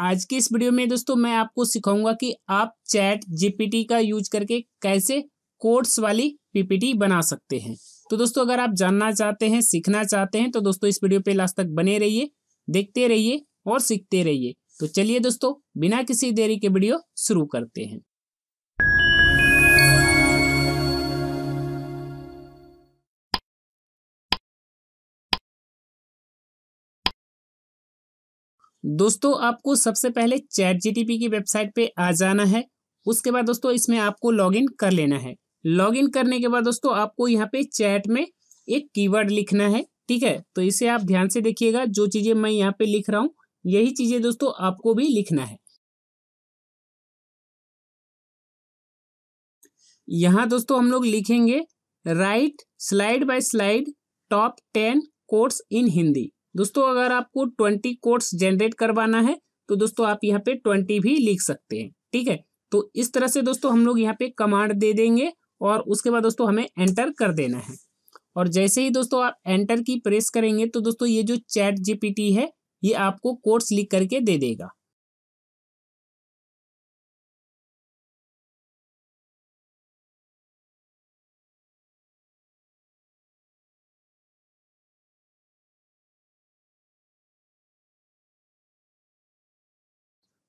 आज के इस वीडियो में दोस्तों मैं आपको सिखाऊंगा कि आप चैट जीपीटी का यूज करके कैसे कोट्स वाली पीपीटी बना सकते हैं। तो दोस्तों अगर आप जानना चाहते हैं, सीखना चाहते हैं तो दोस्तों इस वीडियो पे लास्ट तक बने रहिए, देखते रहिए और सीखते रहिए। तो चलिए दोस्तों बिना किसी देरी के वीडियो शुरू करते हैं। दोस्तों आपको सबसे पहले चैट जीपीटी की वेबसाइट पे आ जाना है। उसके बाद दोस्तों इसमें आपको लॉगिन कर लेना है। लॉगिन करने के बाद दोस्तों आपको यहाँ पे चैट में एक कीवर्ड लिखना है, ठीक है। तो इसे आप ध्यान से देखिएगा, जो चीजें मैं यहाँ पे लिख रहा हूँ यही चीजें दोस्तों आपको भी लिखना है। यहाँ दोस्तों हम लोग लिखेंगे right slide by slide top 10 quotes in Hindi. दोस्तों अगर आपको 20 कोट्स जनरेट करवाना है तो दोस्तों आप यहाँ पे 20 भी लिख सकते हैं, ठीक है। तो इस तरह से दोस्तों हम लोग यहाँ पे कमांड दे देंगे और उसके बाद दोस्तों हमें एंटर कर देना है। और जैसे ही दोस्तों आप एंटर की प्रेस करेंगे तो दोस्तों ये जो चैट जीपीटी है ये आपको कोट्स लिख करके दे देगा।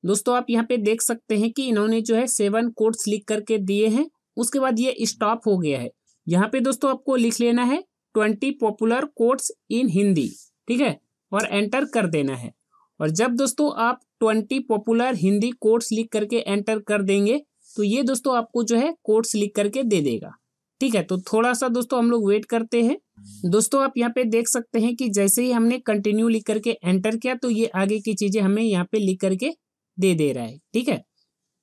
दोस्तों आप यहाँ पे देख सकते हैं कि इन्होंने जो है 7 कोट्स लिख करके दिए हैं। उसके बाद ये स्टॉप हो गया है। यहाँ पे दोस्तों आपको लिख लेना है 20 पॉपुलर कोट्स इन हिंदी, ठीक है, और एंटर कर देना है। और जब दोस्तों आप 20 पॉपुलर हिंदी कोट्स लिख करके एंटर कर देंगे तो ये दोस्तों आपको जो है कोट्स लिख करके दे देगा, ठीक है। तो थोड़ा सा दोस्तों हम लोग वेट करते हैं। दोस्तों आप यहाँ पे देख सकते हैं कि जैसे ही हमने कंटिन्यू लिख करके एंटर किया तो ये आगे की चीजें हमें यहाँ पे लिख करके दे रहा है, ठीक है।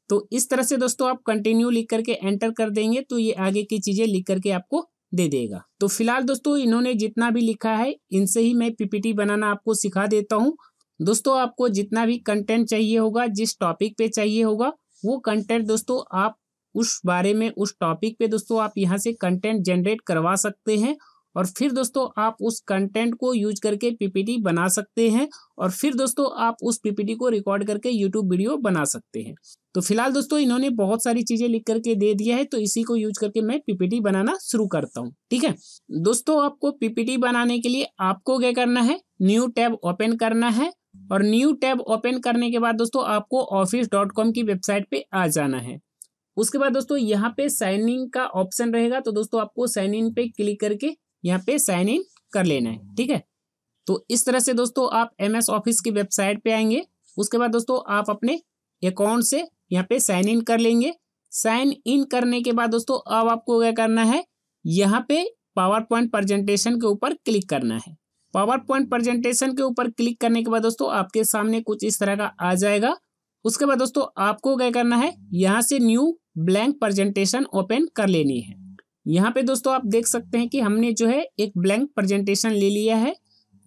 तो इस तरह से दोस्तों आप कंटिन्यू लिख करके एंटर कर देंगे तो ये आगे की चीजें लिख करके आपको दे देगा। तो फिलहाल दोस्तों इन्होंने जितना भी लिखा है इनसे ही मैं पीपीटी बनाना आपको सिखा देता हूँ। दोस्तों आपको जितना भी कंटेंट चाहिए होगा, जिस टॉपिक पे चाहिए होगा वो कंटेंट दोस्तों आप उस बारे में, उस टॉपिक पे दोस्तों आप यहाँ से कंटेंट जनरेट करवा सकते हैं। और फिर दोस्तों आप उस कंटेंट को यूज करके पीपीटी बना सकते हैं। और फिर दोस्तों आप उस पीपीटी को रिकॉर्ड करके यूट्यूब वीडियो बना सकते हैं। तो फिलहाल दोस्तों इन्होंने बहुत सारी चीजें लिख करके दे दिया है तो इसी को यूज करके मैं पीपीटी बनाना शुरू करता हूँ, ठीक है। दोस्तों आपको पीपीटी बनाने के लिए आपको क्या करना है, न्यू टैब ओपन करना है। और न्यू टैब ओपन करने के बाद दोस्तों आपको office.com की वेबसाइट पे आ जाना है। उसके बाद दोस्तों यहाँ पे साइन इन का ऑप्शन रहेगा तो दोस्तों आपको साइन इन पे क्लिक करके यहाँ पे साइन इन कर लेना है, ठीक है। तो इस तरह से दोस्तों आप MS ऑफिस की वेबसाइट पे आएंगे। उसके बाद दोस्तों आप अपने अकाउंट से यहाँ पे साइन इन कर लेंगे। साइन इन करने के बाद दोस्तों अब आपको क्या करना है, यहाँ पे PowerPoint प्रेजेंटेशन के ऊपर क्लिक करना है। PowerPoint प्रेजेंटेशन के ऊपर क्लिक करने के बाद दोस्तों आपके सामने कुछ इस तरह का आ जाएगा। उसके बाद दोस्तों आपको क्या करना है, यहाँ से न्यू ब्लैंक प्रेजेंटेशन ओपन कर लेनी है। यहाँ पे दोस्तों आप देख सकते हैं कि हमने जो है एक ब्लैंक प्रेजेंटेशन ले लिया है।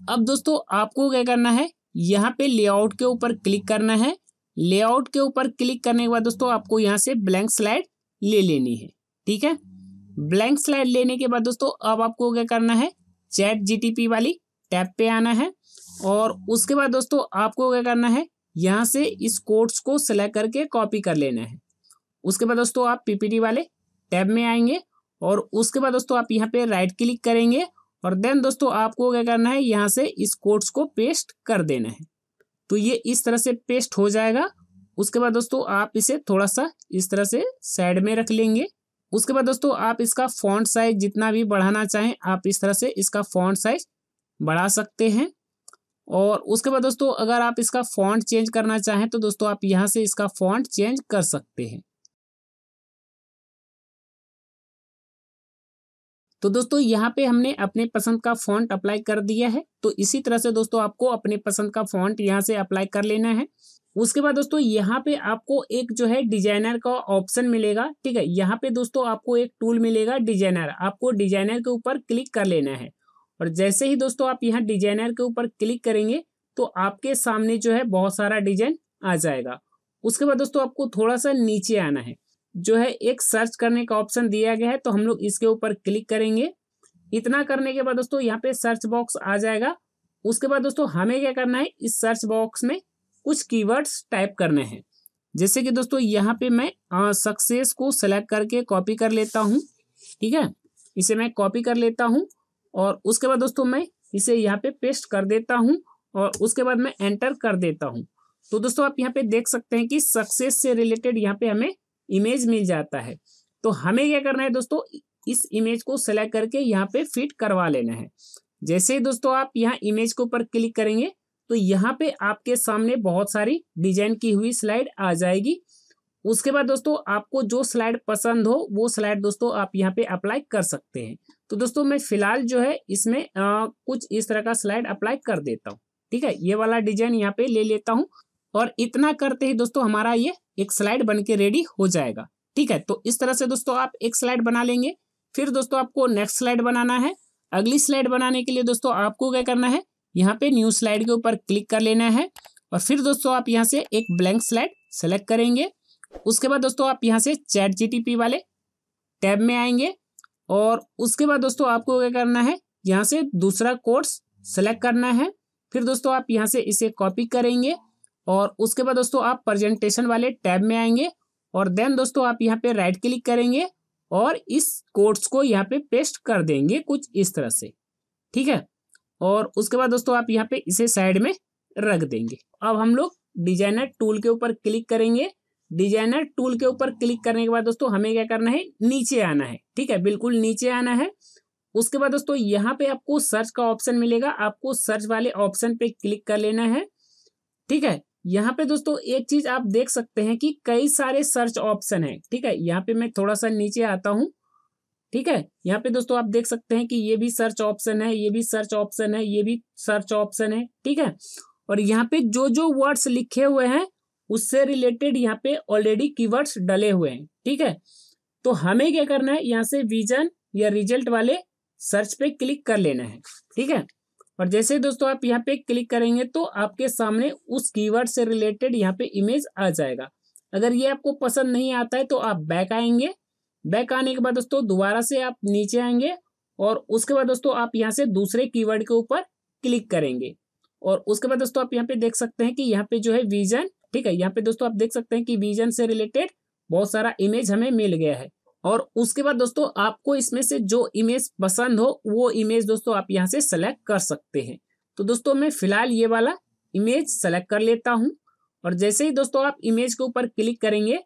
अब दोस्तों आपको क्या करना है, यहाँ पे लेआउट के ऊपर क्लिक करना है। लेआउट के ऊपर क्लिक करने के बाद दोस्तों आपको यहाँ से ब्लैंक स्लाइड ले लेनी है, ठीक है। ब्लैंक स्लाइड लेने के बाद दोस्तों अब आपको क्या करना है, चैट जीपीटी वाली टैब पे आना है। और उसके बाद दोस्तों आपको क्या करना है, यहाँ से इस कोट्स को सिलेक्ट करके कॉपी कर लेना है। उसके बाद दोस्तों आप पीपीटी वाले टैब में आएंगे और उसके बाद दोस्तों आप यहाँ पे राइट क्लिक करेंगे और देन दोस्तों आपको क्या करना है, यहाँ से इस कोट्स को पेस्ट कर देना है। तो ये इस तरह से पेस्ट हो जाएगा। उसके बाद दोस्तों आप इसे थोड़ा सा इस तरह से साइड में रख लेंगे। उसके बाद दोस्तों आप इसका फॉन्ट साइज जितना भी बढ़ाना चाहें आप इस तरह से इसका फॉन्ट साइज बढ़ा सकते हैं। और उसके बाद दोस्तों अगर आप इसका फॉन्ट चेंज करना चाहें तो दोस्तों आप यहाँ से इसका फॉन्ट चेंज कर सकते हैं। तो दोस्तों यहाँ पे हमने अपने पसंद का फॉन्ट अप्लाई कर दिया है। तो इसी तरह से दोस्तों आपको अपने पसंद का फॉन्ट यहाँ से अप्लाई कर लेना है। उसके बाद दोस्तों यहाँ पे आपको एक जो है डिजाइनर का ऑप्शन मिलेगा, ठीक है। यहाँ पे दोस्तों आपको एक टूल मिलेगा डिजाइनर। आपको डिजाइनर के ऊपर क्लिक कर लेना है। और जैसे ही दोस्तों आप यहाँ डिजाइनर के ऊपर क्लिक करेंगे तो आपके सामने जो है बहुत सारा डिजाइन आ जाएगा। उसके बाद दोस्तों आपको थोड़ा सा नीचे आना है, जो है एक सर्च करने का ऑप्शन दिया गया है तो हम लोग इसके ऊपर क्लिक करेंगे। इतना करने के बाद दोस्तों यहाँ पे सर्च बॉक्स आ जाएगा। उसके बाद दोस्तों हमें क्या करना है, इस सर्च बॉक्स में कुछ कीवर्ड्स टाइप करने हैं। जैसे कि दोस्तों यहाँ पे मैं सक्सेस को सेलेक्ट करके कॉपी कर लेता हूँ, ठीक है, इसे मैं कॉपी कर लेता हूँ और उसके बाद दोस्तों मैं इसे यहाँ पे पेस्ट कर देता हूँ और उसके बाद मैं एंटर कर देता हूँ। तो दोस्तों आप यहाँ पे देख सकते हैं कि सक्सेस से रिलेटेड यहाँ पे हमें इमेज मिल जाता है। तो हमें क्या करना है दोस्तों, इस इमेज को सेलेक्ट करके यहाँ पे फिट करवा लेना है। जैसे ही दोस्तों आप यहाँ इमेज के ऊपर क्लिक करेंगे तो यहाँ पे आपके सामने बहुत सारी डिजाइन की हुई स्लाइड आ जाएगी। उसके बाद दोस्तों आपको जो स्लाइड पसंद हो वो स्लाइड दोस्तों आप यहाँ पे अप्लाई कर सकते हैं। तो दोस्तों मैं फिलहाल जो है इसमें कुछ इस तरह का स्लाइड अप्लाई कर देता हूँ, ठीक है, ये वाला डिजाइन यहाँ पे ले लेता हूँ और इतना करते ही दोस्तों हमारा ये एक स्लाइड बन के रेडी हो जाएगा, ठीक है। तो इस तरह से दोस्तों आप एक स्लाइड बना लेंगे। फिर दोस्तों आपको नेक्स्ट स्लाइड बनाना है। अगली स्लाइड बनाने के लिए दोस्तों आपको क्या करना है, यहाँ पे न्यू स्लाइड के ऊपर क्लिक कर लेना है और फिर दोस्तों आप यहाँ से एक ब्लैंक स्लाइड सेलेक्ट करेंगे। उसके बाद दोस्तों आप यहाँ से चैट जीटीपी वाले टैब में आएंगे और उसके बाद दोस्तों आपको क्या करना है, यहाँ से दूसरा कोर्स सेलेक्ट करना है। फिर दोस्तों आप यहाँ से इसे कॉपी करेंगे और उसके बाद दोस्तों आप प्रेजेंटेशन वाले टैब में आएंगे और देन दोस्तों आप यहाँ पे राइट क्लिक करेंगे और इस कोड्स को यहाँ पे पेस्ट कर देंगे कुछ इस तरह से, ठीक है। और उसके बाद दोस्तों आप यहाँ पे इसे साइड में रख देंगे। अब हम लोग डिजाइनर टूल के ऊपर क्लिक करेंगे। डिजाइनर टूल के ऊपर क्लिक करने के बाद दोस्तों हमें क्या करना है, नीचे आना है, ठीक है, बिल्कुल नीचे आना है। उसके बाद दोस्तों यहाँ पे आपको सर्च का ऑप्शन मिलेगा, आपको सर्च वाले ऑप्शन पे क्लिक कर लेना है, ठीक है। यहाँ पे दोस्तों एक चीज आप देख सकते हैं कि कई सारे सर्च ऑप्शन है, ठीक है। यहाँ पे मैं थोड़ा सा नीचे आता हूँ, ठीक है। यहाँ पे दोस्तों आप देख सकते हैं कि ये भी सर्च ऑप्शन है, ये भी सर्च ऑप्शन है, ये भी सर्च ऑप्शन है, ठीक है। और यहाँ पे जो जो वर्ड्स लिखे हुए हैं उससे रिलेटेड यहाँ पे ऑलरेडी कीवर्ड्स डले हुए हैं, ठीक है। तो हमें क्या करना है, यहाँ से विजन या रिजल्ट वाले सर्च पे क्लिक कर लेना है, ठीक है। और जैसे दोस्तों आप यहाँ पे क्लिक करेंगे तो आपके सामने उस कीवर्ड से रिलेटेड यहाँ पे इमेज आ जाएगा। अगर ये आपको पसंद नहीं आता है तो आप बैक आएंगे। बैक आने के बाद दोस्तों दोबारा से आप नीचे आएंगे और उसके बाद दोस्तों आप यहाँ से दूसरे कीवर्ड के ऊपर क्लिक करेंगे और उसके बाद दोस्तों आप यहाँ पे देख सकते हैं कि यहाँ पे जो है विजन, ठीक है। यहाँ पे दोस्तों आप देख सकते हैं कि विजन से रिलेटेड बहुत सारा इमेज हमें मिल गया है। और उसके बाद दोस्तों आपको इसमें से जो इमेज पसंद हो वो इमेज दोस्तों आप यहाँ से सेलेक्ट कर सकते हैं। तो दोस्तों मैं फिलहाल ये वाला इमेज सेलेक्ट कर लेता हूँ और जैसे ही दोस्तों आप इमेज के ऊपर क्लिक करेंगे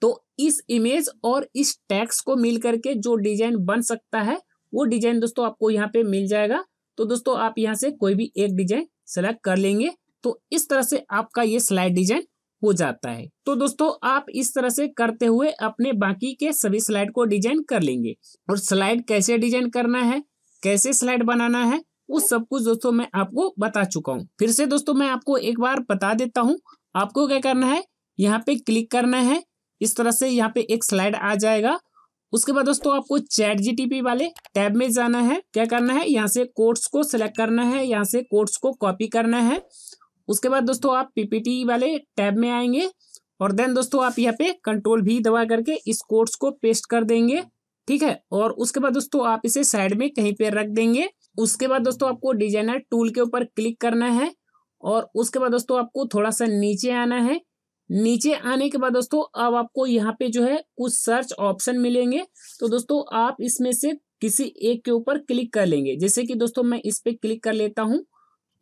तो इस इमेज और इस टैक्स को मिल करके जो डिजाइन बन सकता है वो डिजाइन दोस्तों आपको यहाँ पे मिल जाएगा। तो दोस्तों आप यहाँ से कोई भी एक डिजाइन सेलेक्ट कर लेंगे। तो इस तरह से आपका ये स्लाइड डिजाइन हो जाता है। तो दोस्तों आप इस तरह से करते हुए अपने बाकी के सभी स्लाइड को डिजाइन कर लेंगे। और स्लाइड कैसे डिजाइन करना है, कैसे स्लाइड बनाना है, वो सब कुछ दोस्तों मैं आपको बता चुका हूँ। फिर से दोस्तों मैं आपको एक बार बता देता हूँ। आपको क्या करना है, यहाँ पे क्लिक करना है, इस तरह से यहाँ पे एक स्लाइड आ जाएगा। उसके बाद दोस्तों आपको चैट जीटीपी वाले टैब में जाना है। क्या करना है, यहाँ से कोट्स को सिलेक्ट करना है, यहाँ से कोट्स को कॉपी करना है। उसके बाद दोस्तों आप पीपीटी वाले टैब में आएंगे और देन दोस्तों आप यहाँ पे कंट्रोल भी दबा करके इस कोट्स को पेस्ट कर देंगे, ठीक है। और उसके बाद दोस्तों आप इसे साइड में कहीं पे रख देंगे। उसके बाद दोस्तों आपको डिजाइनर टूल के ऊपर क्लिक करना है और उसके बाद दोस्तों आपको थोड़ा सा नीचे आना है। नीचे आने के बाद दोस्तों अब आपको यहाँ पे जो है कुछ सर्च ऑप्शन मिलेंगे। तो दोस्तों आप इसमें से किसी एक के ऊपर क्लिक कर लेंगे। जैसे कि दोस्तों मैं इस पे क्लिक कर लेता हूँ।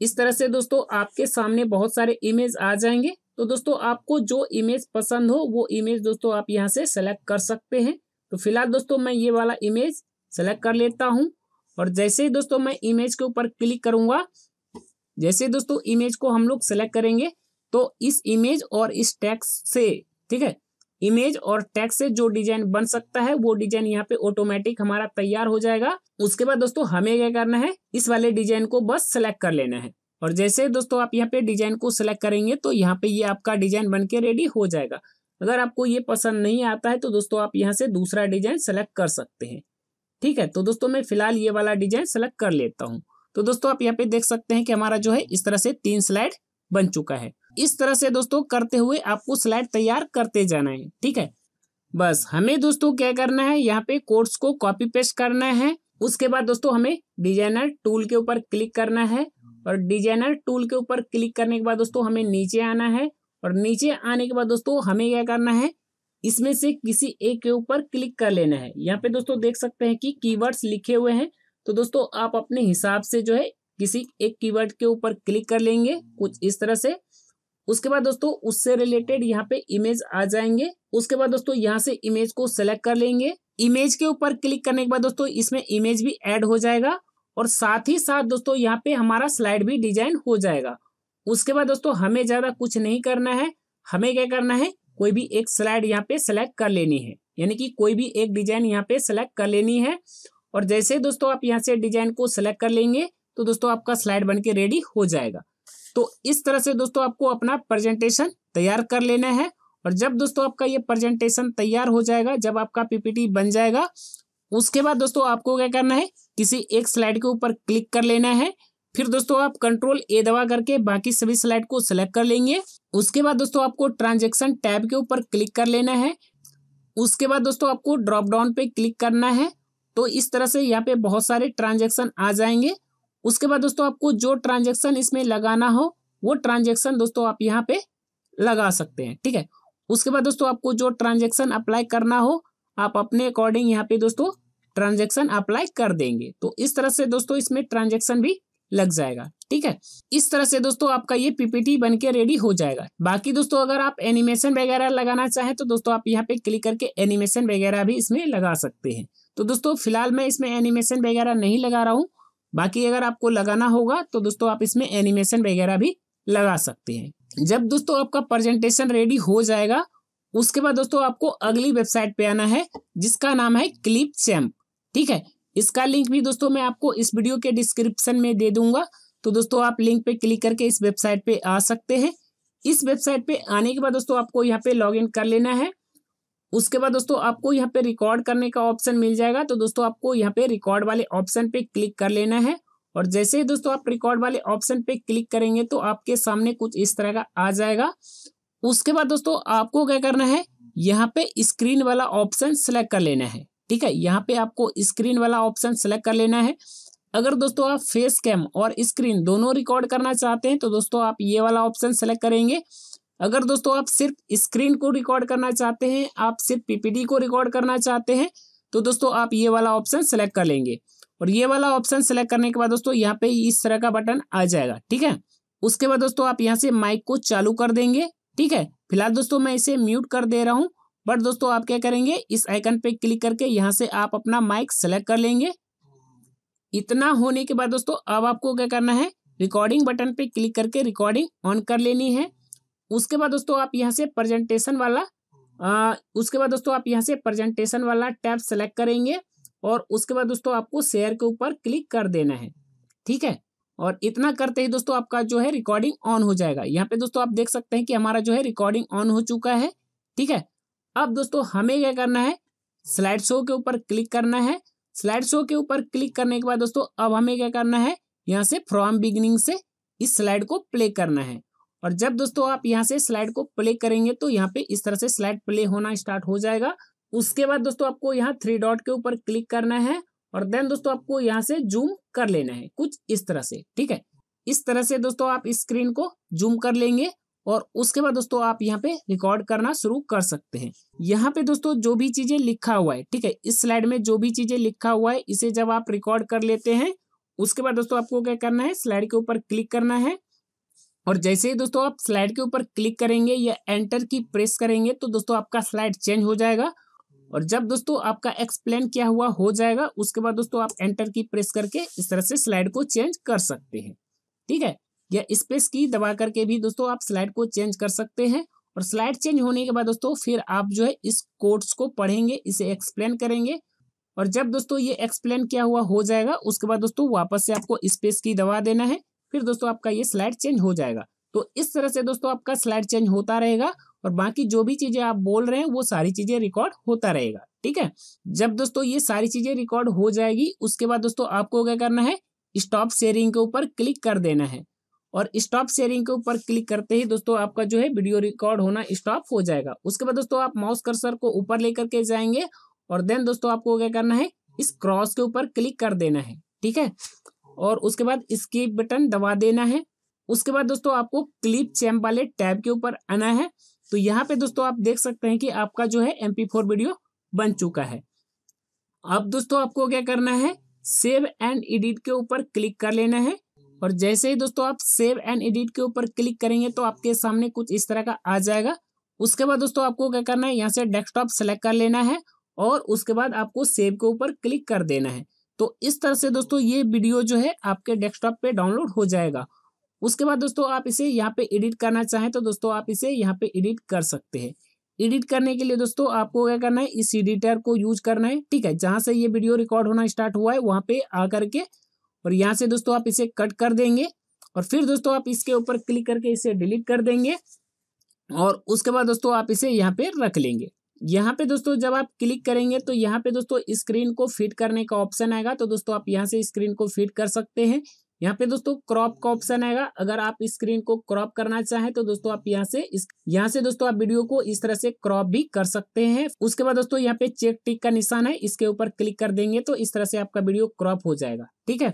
इस तरह से दोस्तों आपके सामने बहुत सारे इमेज आ जाएंगे। तो दोस्तों आपको जो इमेज पसंद हो वो इमेज दोस्तों आप यहाँ से सेलेक्ट कर सकते हैं। तो फिलहाल दोस्तों मैं ये वाला इमेज सेलेक्ट कर लेता हूँ और जैसे ही दोस्तों मैं इमेज के ऊपर क्लिक करूंगा, जैसे दोस्तों इमेज को हम लोग सेलेक्ट करेंगे तो इस इमेज और इस टैक्स से, ठीक है, इमेज और टैक्स से जो डिजाइन बन सकता है वो डिजाइन यहाँ पे ऑटोमेटिक हमारा तैयार हो जाएगा। उसके बाद दोस्तों हमें क्या करना है, इस वाले डिजाइन को बस सेलेक्ट कर लेना है। और जैसे दोस्तों आप यहाँ पे डिजाइन को सेलेक्ट करेंगे तो यहाँ पे ये आपका डिजाइन बन के रेडी हो जाएगा। अगर आपको ये पसंद नहीं आता है तो दोस्तों आप यहाँ से दूसरा डिजाइन सेलेक्ट कर सकते हैं, ठीक है। तो दोस्तों मैं फिलहाल ये वाला डिजाइन सेलेक्ट कर लेता हूँ। तो दोस्तों आप यहाँ पे देख सकते हैं कि हमारा जो है इस तरह से 3 स्लाइड बन चुका है। इस तरह से दोस्तों करते हुए आपको स्लाइड तैयार करते जाना है, ठीक है। बस हमें दोस्तों क्या करना है, यहाँ पे कोड्स को कॉपी पेस्ट करना है। उसके बाद दोस्तों हमें डिजाइनर टूल के ऊपर क्लिक करना है और डिजाइनर टूल के ऊपर क्लिक करने के बाद दोस्तों हमें नीचे आना है और नीचे आने के बाद दोस्तों हमें क्या करना है, इसमें से किसी एक के ऊपर क्लिक कर लेना है। यहाँ पे दोस्तों देख सकते हैं कि कीवर्ड्स लिखे हुए हैं, तो दोस्तों आप अपने हिसाब से जो है किसी एक कीवर्ड के ऊपर क्लिक कर लेंगे कुछ इस तरह से। उसके बाद दोस्तों उससे रिलेटेड यहाँ पे इमेज आ जाएंगे। उसके बाद दोस्तों यहाँ से इमेज को सेलेक्ट कर लेंगे। इमेज के ऊपर क्लिक करने के बाद दोस्तों इसमें इमेज भी ऐड हो जाएगा और साथ ही साथ दोस्तों यहाँ पे हमारा स्लाइड भी डिजाइन हो जाएगा। उसके बाद दोस्तों हमें ज्यादा कुछ नहीं करना है। हमें क्या करना है, कोई भी एक स्लाइड यहाँ पे सेलेक्ट कर लेनी है, यानी कि कोई भी एक डिजाइन यहाँ पे सेलेक्ट कर लेनी है। और जैसे दोस्तों आप यहाँ से डिजाइन को सेलेक्ट कर लेंगे तो दोस्तों आपका स्लाइड बनके रेडी हो जाएगा। तो इस तरह से दोस्तों आपको अपना प्रेजेंटेशन तैयार कर लेना है। और जब दोस्तों आपका ये प्रेजेंटेशन तैयार हो जाएगा, जब आपका पीपीटी बन जाएगा, उसके बाद दोस्तों आपको क्या करना है, किसी एक स्लाइड के ऊपर क्लिक कर लेना है। फिर दोस्तों आप कंट्रोल ए दबा करके बाकी सभी स्लाइड को सिलेक्ट कर लेंगे। उसके बाद दोस्तों आपको ट्रांजैक्शन टैब के ऊपर क्लिक कर लेना है। उसके बाद दोस्तों आपको ड्रॉप डाउन पे क्लिक करना है। तो इस तरह से यहाँ पे बहुत सारे ट्रांजैक्शन आ जाएंगे। उसके बाद दोस्तों आपको जो ट्रांजैक्शन इसमें लगाना हो वो ट्रांजैक्शन दोस्तों आप यहाँ पे लगा सकते हैं, ठीक है। उसके बाद दोस्तों आपको जो ट्रांजैक्शन अप्लाई करना हो आप अपने अकॉर्डिंग यहाँ पे दोस्तों ट्रांजैक्शन अप्लाई कर देंगे। तो इस तरह से दोस्तों इसमें ट्रांजैक्शन भी लग जाएगा, ठीक है। इस तरह से दोस्तों आपका ये पीपीटी बनके रेडी हो जाएगा। बाकी दोस्तों अगर आप एनिमेशन वगैरह लगाना चाहें तो दोस्तों आप यहाँ पे क्लिक करके एनिमेशन वगैरह भी इसमें लगा सकते हैं। तो दोस्तों फिलहाल मैं इसमें एनिमेशन वगैरह नहीं लगा रहा हूँ। बाकी अगर आपको लगाना होगा तो दोस्तों आप इसमें एनिमेशन वगैरह भी लगा सकते हैं। जब दोस्तों आपका प्रेजेंटेशन रेडी हो जाएगा, उसके बाद दोस्तों आपको अगली वेबसाइट पे आना है जिसका नाम है क्लिपचैम्प, ठीक है। इसका लिंक भी दोस्तों मैं आपको इस वीडियो के डिस्क्रिप्शन में दे दूंगा। तो दोस्तों आप लिंक पे क्लिक करके इस वेबसाइट पे आ सकते हैं। इस वेबसाइट पे आने के बाद दोस्तों आपको यहाँ पे लॉग इन कर लेना है। उसके बाद दोस्तों आपको यहाँ पे रिकॉर्ड करने का ऑप्शन मिल जाएगा। तो दोस्तों आपको यहाँ पे रिकॉर्ड वाले ऑप्शन पे क्लिक कर लेना है। और जैसे ही दोस्तों आप रिकॉर्ड वाले ऑप्शन पे क्लिक करेंगे तो आपके सामने कुछ इस तरह का आ जाएगा। उसके बाद दोस्तों आपको क्या करना है, यहाँ पे स्क्रीन वाला ऑप्शन सेलेक्ट कर लेना है, ठीक है। यहाँ पे आपको स्क्रीन वाला ऑप्शन सेलेक्ट कर लेना है। अगर दोस्तों आप फेस कैम और स्क्रीन दोनों रिकॉर्ड करना चाहते हैं तो दोस्तों आप ये वाला ऑप्शन सेलेक्ट करेंगे। अगर दोस्तों आप सिर्फ स्क्रीन को रिकॉर्ड करना चाहते हैं, आप सिर्फ पीपीटी को रिकॉर्ड करना चाहते हैं तो दोस्तों आप ये वाला ऑप्शन सेलेक्ट कर लेंगे। और ये वाला ऑप्शन सेलेक्ट करने के बाद दोस्तों यहाँ पे इस तरह का बटन आ जाएगा, ठीक है। उसके बाद दोस्तों आप यहाँ से माइक को चालू कर देंगे, ठीक है। फिलहाल दोस्तों मैं इसे म्यूट कर दे रहा हूँ, बट दोस्तों आप क्या करेंगे, इस आइकन पे क्लिक करके यहाँ से आप अपना माइक सेलेक्ट कर लेंगे। इतना होने के बाद दोस्तों अब आपको क्या करना है, रिकॉर्डिंग बटन पे क्लिक करके रिकॉर्डिंग ऑन कर लेनी है। उसके बाद दोस्तों आप यहाँ से प्रेजेंटेशन वाला टैब सेलेक्ट करेंगे और उसके बाद दोस्तों आपको शेयर के ऊपर क्लिक कर देना है, ठीक है। और इतना करते ही दोस्तों आपका जो है रिकॉर्डिंग ऑन हो जाएगा। यहाँ पे दोस्तों आप देख सकते हैं कि हमारा जो है रिकॉर्डिंग ऑन हो चुका है, ठीक है। अब दोस्तों हमें क्या करना है, स्लाइड शो के ऊपर क्लिक करना है। स्लाइड शो के ऊपर क्लिक करने के बाद दोस्तों अब हमें क्या करना है, यहाँ से फ्रॉम बिगिनिंग से इस स्लाइड को प्ले करना है। और जब दोस्तों आप यहाँ से स्लाइड को प्ले करेंगे तो यहाँ पे इस तरह से स्लाइड प्ले होना स्टार्ट हो जाएगा। उसके बाद दोस्तों आपको यहाँ 3 डॉट के ऊपर क्लिक करना है और देन दोस्तों आपको यहाँ से जूम कर लेना है कुछ इस तरह से, ठीक है। इस तरह से दोस्तों आप स्क्रीन को जूम कर लेंगे और उसके बाद दोस्तों आप यहाँ पे रिकॉर्ड करना शुरू कर सकते हैं। यहाँ पे दोस्तों जो भी चीजें लिखा हुआ है, ठीक है, इस स्लाइड में जो भी चीजें लिखा हुआ है इसे जब आप रिकॉर्ड कर लेते हैं उसके बाद दोस्तों आपको क्या करना है, स्लाइड के ऊपर क्लिक करना है। और जैसे ही दोस्तों आप स्लाइड के ऊपर क्लिक करेंगे या एंटर की प्रेस करेंगे तो दोस्तों आपका स्लाइड चेंज हो जाएगा। और जब दोस्तों आपका एक्सप्लेन किया हुआ हो जाएगा उसके बाद दोस्तों आप एंटर की प्रेस करके इस तरह से स्लाइड को चेंज कर सकते हैं, ठीक है। या स्पेस की दबा करके भी दोस्तों आप स्लाइड को चेंज कर सकते हैं। और स्लाइड चेंज होने के बाद दोस्तों फिर आप जो है इस कोट्स को पढ़ेंगे, इसे एक्सप्लेन करेंगे। और जब दोस्तों ये एक्सप्लेन किया हुआ हो जाएगा उसके बाद दोस्तों वापस से आपको स्पेस की दबा देना है। फिर दोस्तों आपका ये स्लाइड चेंज हो जाएगा। तो इस तरह से दोस्तों आपका स्लाइड चेंज होता रहेगा और बाकी जो भी चीजें आप बोल रहे हैं वो सारी चीजें रिकॉर्ड होता रहेगा, ठीक है। जब दोस्तों ये सारी चीजें रिकॉर्ड हो जाएगी उसके बाद दोस्तों आपको क्या करना है, स्टॉप शेयरिंग के ऊपर क्लिक कर देना है। और स्टॉप शेयरिंग के ऊपर क्लिक करते ही दोस्तों आपका जो है वीडियो रिकॉर्ड होना स्टॉप हो जाएगा। उसके बाद दोस्तों आप माउस कर्सर को ऊपर लेकर के जाएंगे और देन दोस्तों आपको क्या करना है, इस क्रॉस के ऊपर क्लिक कर देना है, ठीक है। और उसके बाद स्किप बटन दबा देना है। उसके बाद दोस्तों आपको क्लिपचैम्प वाले टैब के ऊपर आना है। तो यहाँ पे दोस्तों आप देख सकते हैं कि आपका जो है MP4 वीडियो बन चुका है। अब दोस्तों आपको क्या करना है, सेव एंड एडिट के ऊपर क्लिक कर लेना है। और जैसे ही दोस्तों आप सेव एंड एडिट के ऊपर क्लिक करेंगे तो आपके सामने कुछ इस तरह का आ जाएगा। उसके बाद दोस्तों आपको क्या करना है, यहाँ से डेस्कटॉप सेलेक्ट कर लेना है और उसके बाद आपको सेव के ऊपर क्लिक कर देना है। तो इस तरह से दोस्तों ये वीडियो जो है आपके डेस्कटॉप पे डाउनलोड हो जाएगा। उसके बाद दोस्तों आप इसे यहाँ पे एडिट करना चाहें तो दोस्तों आप इसे यहाँ पे एडिट कर सकते हैं। एडिट करने के लिए दोस्तों आपको क्या करना है, इस एडिटर को यूज करना है, ठीक है, जहाँ से ये वीडियो रिकॉर्ड होना स्टार्ट हुआ है वहाँ पे आकर के और यहाँ से दोस्तों आप इसे कट कर देंगे और फिर दोस्तों आप इसके ऊपर क्लिक करके इसे डिलीट कर देंगे और उसके बाद दोस्तों आप इसे यहाँ पे रख लेंगे। यहाँ पे दोस्तों जब आप क्लिक करेंगे तो यहाँ पे दोस्तों स्क्रीन को फिट करने का ऑप्शन आएगा। तो दोस्तों आप यहाँ से स्क्रीन को फिट कर सकते हैं। यहाँ पे दोस्तों क्रॉप का ऑप्शन आएगा, अगर आप स्क्रीन को क्रॉप करना चाहें तो दोस्तों आप यहाँ से दोस्तों आप वीडियो को इस तरह से क्रॉप भी कर सकते हैं। उसके बाद दोस्तों यहाँ पे चेक टिक का निशान है, इसके ऊपर क्लिक कर देंगे तो इस तरह से आपका वीडियो क्रॉप हो जाएगा, ठीक है।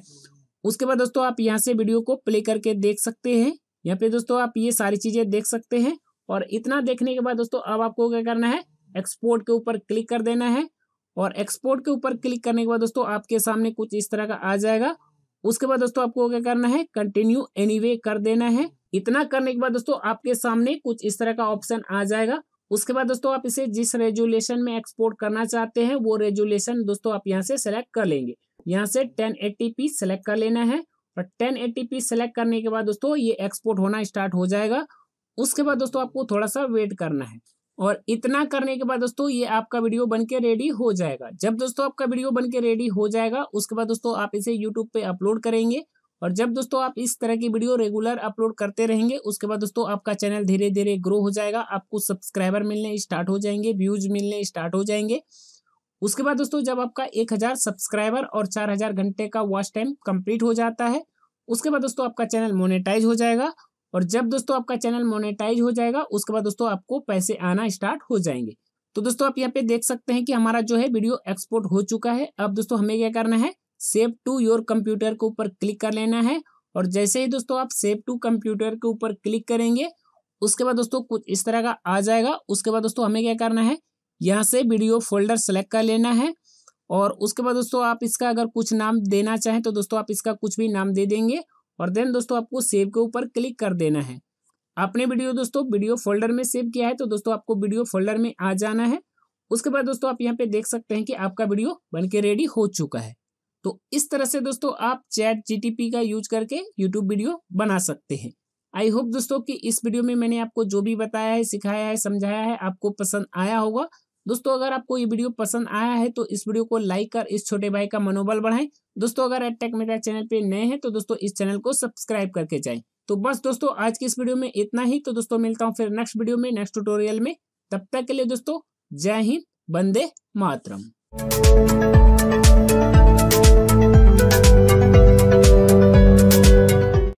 उसके बाद दोस्तों आप यहाँ से वीडियो को प्ले करके देख सकते हैं। यहाँ पे दोस्तों आप ये सारी चीजें देख सकते हैं। और इतना देखने के बाद दोस्तों अब आपको क्या करना है, एक्सपोर्ट के ऊपर क्लिक कर देना है। और एक्सपोर्ट के ऊपर क्लिक करने के बाद दोस्तों आपके सामने कुछ इस तरह का आ जाएगा। उसके बाद दोस्तों आपको क्या करना है, कंटिन्यू एनीवे कर देना है। इतना करने के बाद दोस्तों आपके सामने कुछ इस तरह का ऑप्शन आ जाएगा। उसके बाद दोस्तों आप इसे जिस रेजुलेशन में एक्सपोर्ट करना चाहते हैं वो रेजुलेशन दोस्तों आप यहाँ से सेलेक्ट कर लेंगे। यहाँ से 1080p सेलेक्ट कर लेना है और 1080p सेलेक्ट करने के बाद दोस्तों ये एक्सपोर्ट होना स्टार्ट हो जाएगा। उसके बाद दोस्तों आपको थोड़ा सा वेट करना है और इतना करने के बाद दोस्तों ये आपका वीडियो बनके रेडी हो जाएगा। जब दोस्तों आपका वीडियो बनके रेडी हो जाएगा उसके बाद दोस्तों आप इसे YouTube पे अपलोड करेंगे। और जब दोस्तों आप इस तरह की वीडियो रेगुलर अपलोड करते रहेंगे उसके बाद दोस्तों आपका चैनल धीरे धीरे ग्रो हो जाएगा। आपको सब्सक्राइबर मिलने स्टार्ट हो जाएंगे, व्यूज मिलने स्टार्ट हो जाएंगे। उसके बाद दोस्तों जब आपका 1000 सब्सक्राइबर और 4000 घंटे का वॉच टाइम कंप्लीट हो जाता है उसके बाद दोस्तों आपका चैनल मोनेटाइज हो जाएगा। और जब दोस्तों आपका चैनल मोनेटाइज हो जाएगा उसके बाद दोस्तों आपको पैसे आना स्टार्ट हो जाएंगे। तो दोस्तों आप यहाँ पे देख सकते हैं कि हमारा जो है वीडियो एक्सपोर्ट हो चुका है। अब दोस्तों हमें क्या करना है, सेव टू योर कंप्यूटर के ऊपर क्लिक कर लेना है। और जैसे ही दोस्तों आप सेव टू कंप्यूटर के ऊपर क्लिक करेंगे उसके बाद दोस्तों कुछ इस तरह का आ जाएगा। उसके बाद दोस्तों हमें क्या करना है, यहाँ से वीडियो फोल्डर सेलेक्ट कर लेना है। और उसके बाद दोस्तों आप इसका अगर कुछ नाम देना चाहें तो दोस्तों आप इसका कुछ भी नाम दे देंगे। और देन दोस्तों आपको सेव के ऊपर क्लिक कर देना है। आपने वीडियो दोस्तों वीडियो फोल्डर में सेव किया है तो दोस्तों आपको वीडियो फोल्डर में आ जाना है। उसके बाद दोस्तों आप यहाँ पे देख सकते हैं कि आपका वीडियो बनके रेडी हो चुका है। तो इस तरह से दोस्तों आप चैट जीटीपी का यूज करके यूट्यूब वीडियो बना सकते हैं। आई होप दोस्तों कि इस वीडियो में मैंने आपको जो भी बताया है, सिखाया है, समझाया है आपको पसंद आया होगा। दोस्तों अगर आपको ये वीडियो पसंद आया है तो इस वीडियो को लाइक कर इस छोटे भाई का मनोबल बढ़ाएं। दोस्तों अगर एडटेक मित्रा चैनल पे नए हैं तो दोस्तों इस चैनल को सब्सक्राइब करके जाएं। तो बस दोस्तों आज की इस वीडियो में इतना ही। तो दोस्तों मिलता हूँ फिर नेक्स्ट वीडियो में, नेक्स्ट ट्यूटोरियल में। तब तक के लिए दोस्तों जय हिंद, वंदे मातरम।